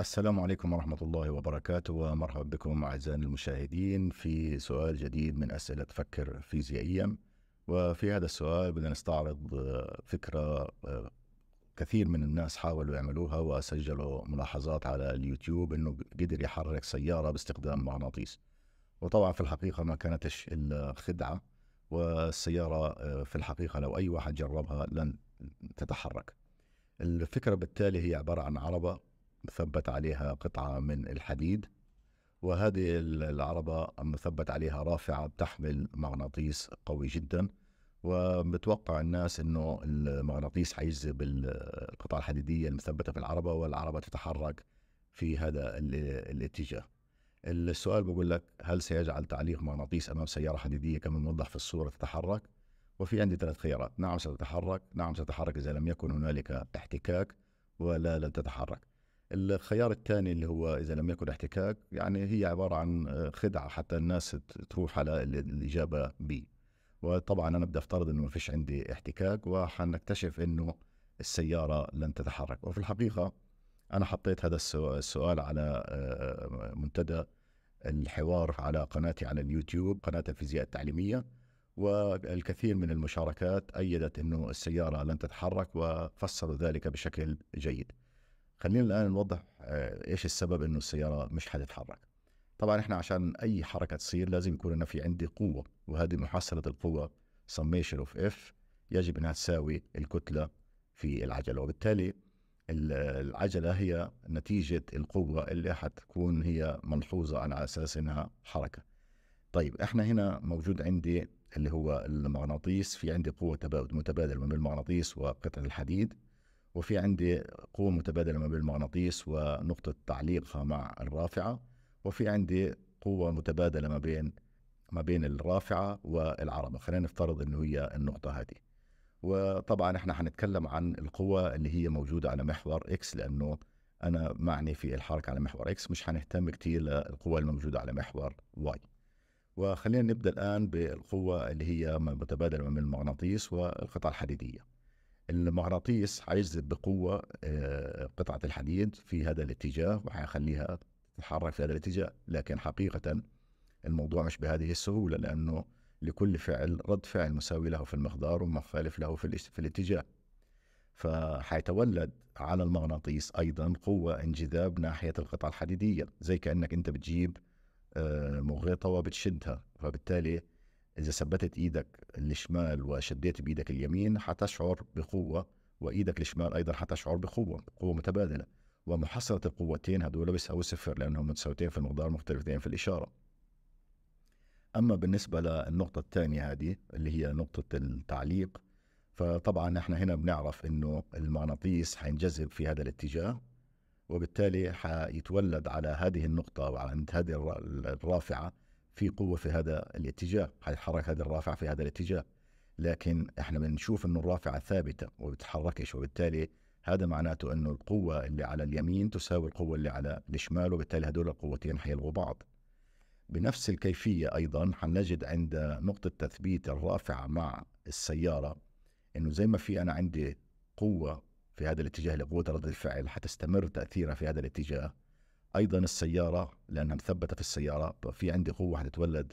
السلام عليكم ورحمة الله وبركاته، ومرحبا بكم أعزائنا المشاهدين في سؤال جديد من أسئلة فكر فيزيائيا. وفي هذا السؤال بدنا نستعرض فكرة كثير من الناس حاولوا يعملوها وسجلوا ملاحظات على اليوتيوب إنه قدر يحرك سيارة باستخدام مغناطيس، وطبعا في الحقيقة ما كانتش إلا خدعة، والسيارة في الحقيقة لو أي واحد جربها لن تتحرك. الفكرة بالتالي هي عبارة عن عربة مثبت عليها قطعة من الحديد، وهذه العربة مثبت عليها رافعة بتحمل مغناطيس قوي جدا، ومتوقع الناس انه المغناطيس حيجذب القطعة الحديدية المثبتة في العربة والعربة تتحرك في هذا الاتجاه. السؤال بقول لك: هل سيجعل تعليق مغناطيس امام سيارة حديدية كما موضح في الصورة تتحرك؟ وفي عندي ثلاث خيارات: نعم ستتحرك، نعم ستتحرك اذا لم يكن هنالك احتكاك، ولا لن تتحرك. الخيار الثاني اللي هو إذا لم يكن احتكاك، يعني هي عبارة عن خدعة حتى الناس تروح على الإجابة بي. وطبعا أنا بدي أفترض إنه ما فيش عندي احتكاك، وحنكتشف إنه السيارة لن تتحرك. وفي الحقيقة أنا حطيت هذا السؤال على منتدى الحوار على قناتي على اليوتيوب، قناة الفيزياء التعليمية، والكثير من المشاركات أيدت إنه السيارة لن تتحرك وفسروا ذلك بشكل جيد. خلينا الآن نوضح إيش السبب إنه السيارة مش حتتحرك. طبعا إحنا عشان أي حركة تصير لازم يكون أنا في عندي قوة، وهذه محصلة القوة summation of F يجب أنها تساوي الكتلة في العجلة، وبالتالي العجلة هي نتيجة القوة اللي حتكون هي ملحوظة على أساس إنها حركة. طيب إحنا هنا موجود عندي اللي هو المغناطيس، في عندي قوة متبادلة ما بين المغناطيس وقطعة الحديد، وفي عندي قوة متبادلة ما بين المغناطيس ونقطة تعليقها مع الرافعة، وفي عندي قوة متبادلة ما بين الرافعة والعربة، خلينا نفترض انه هي النقطة هذه. وطبعا احنا هنتكلم عن القوة اللي هي موجودة على محور اكس، لانه انا معني في الحركة على محور اكس، مش هنهتم كتير للقوة الموجودة على محور واي. وخلينا نبدأ الآن بالقوة اللي هي متبادلة ما بين المغناطيس والقطعة الحديدية. المغناطيس هيجذب بقوة قطعة الحديد في هذا الاتجاه وهيخليها تتحرك في هذا الاتجاه، لكن حقيقة الموضوع مش بهذه السهولة، لأنه لكل فعل رد فعل مساوي له في المقدار ومخالف له في الاتجاه. فهيتولد على المغناطيس أيضا قوة انجذاب ناحية القطعة الحديدية، زي كأنك أنت بتجيب مغيطة وبتشدها، فبالتالي إذا ثبتت إيدك الشمال وشديت بإيدك اليمين حتشعر بقوة، وإيدك الشمال أيضا حتشعر بقوة متبادلة، ومحصلة القوتين هذول بيساوي صفر لأنهم متساويتين في المقدار مختلفتين في الإشارة. أما بالنسبة للنقطة الثانية هذه اللي هي نقطة التعليق، فطبعا إحنا هنا بنعرف إنه المغناطيس هينجذب في هذا الاتجاه، وبالتالي حيتولد على هذه النقطة وعلى هذه الرافعة في قوة في هذا الاتجاه، حيتحرك هذا الرافعة في هذا الاتجاه، لكن احنا بنشوف انه الرافعة ثابتة وبتتحركش، وبالتالي هذا معناته انه القوة اللي على اليمين تساوي القوة اللي على الشمال، وبالتالي هذول القوتين حيلغوا بعض. بنفس الكيفية ايضا حنجد عند نقطة تثبيت الرافعة مع السيارة انه زي ما في انا عندي قوة في هذا الاتجاه اللي قوة رد الفعل حتستمر تأثيرها في هذا الاتجاه، ايضا السياره لانها مثبته في السياره ففي عندي قوه حتتولد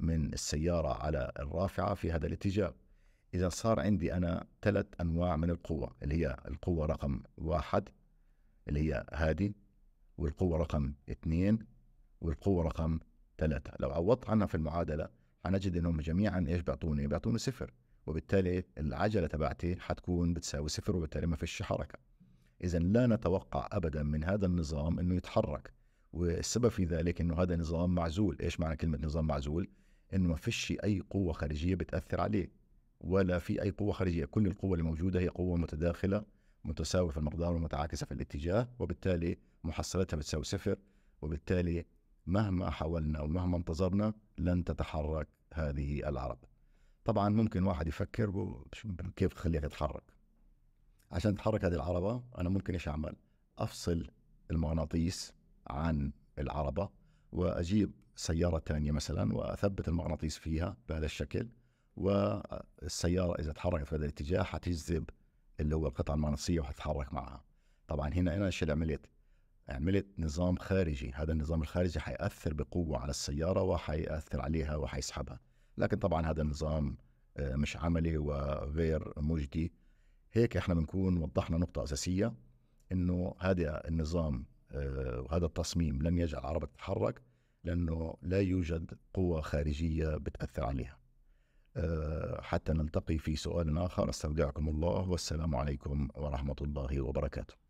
من السياره على الرافعه في هذا الاتجاه. اذا صار عندي انا ثلاث انواع من القوه، اللي هي القوه رقم واحد اللي هي هذه، والقوه رقم اثنين، والقوه رقم ثلاثه. لو عوضت عنها في المعادله هنجد انهم جميعا ايش بيعطوني؟ بيعطوني صفر، وبالتالي العجله تبعتي حتكون بتساوي صفر، وبالتالي ما فيش حركه. إذا لا نتوقع أبدا من هذا النظام أنه يتحرك، والسبب في ذلك أنه هذا نظام معزول. إيش معنى كلمة نظام معزول؟ أنه ما فيش أي قوة خارجية بتأثر عليه، ولا في أي قوة خارجية، كل القوة اللي موجودة هي قوة متداخلة متساوية في المقدار ومتعاكسة في الاتجاه، وبالتالي محصلتها بتساوي صفر، وبالتالي مهما حاولنا ومهما انتظرنا لن تتحرك هذه العربة. طبعا ممكن واحد يفكر كيف خليها تتحرك. عشان تتحرك هذه العربة أنا ممكن إيش أعمل؟ أفصل المغناطيس عن العربة وأجيب سيارة تانية مثلا وأثبت المغناطيس فيها بهذا الشكل، والسيارة إذا تحركت في هذا الاتجاه حتجذب اللي هو القطعة المغناطيسية وحتتحرك معها. طبعا هنا أنا إيش اللي عملت؟ عملت نظام خارجي، هذا النظام الخارجي حيأثر بقوة على السيارة وحيأثر عليها وحيسحبها. لكن طبعا هذا النظام مش عملي وغير مجدي. هيك احنا بنكون وضحنا نقطة أساسية، انه هذا النظام وهذا التصميم لن يجعل العربة تتحرك لأنه لا يوجد قوة خارجية بتأثر عليها. حتى نلتقي في سؤال آخر، استودعكم الله والسلام عليكم ورحمة الله وبركاته.